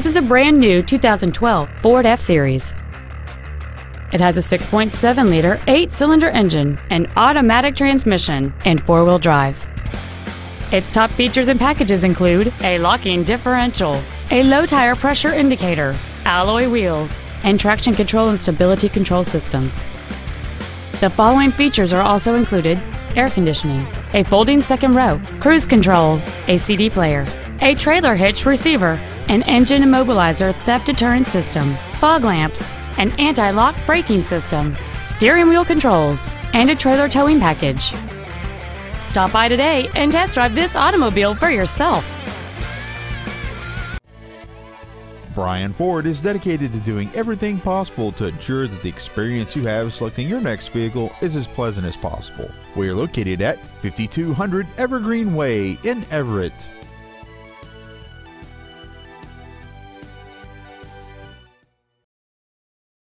This is a brand new 2012 Ford F-Series. It has a 6.7-liter 8-cylinder engine, an automatic transmission, and four-wheel drive. Its top features and packages include a locking differential, a low tire pressure indicator, alloy wheels, and traction control and stability control systems. The following features are also included: air conditioning, a folding second row, cruise control, a CD player, a trailer hitch receiver, an engine immobilizer theft deterrent system, fog lamps, an anti-lock braking system, steering wheel controls, and a trailer towing package. Stop by today and test drive this automobile for yourself. Brien Ford is dedicated to doing everything possible to ensure that the experience you have selecting your next vehicle is as pleasant as possible. We are located at 5200 Evergreen Way in Everett.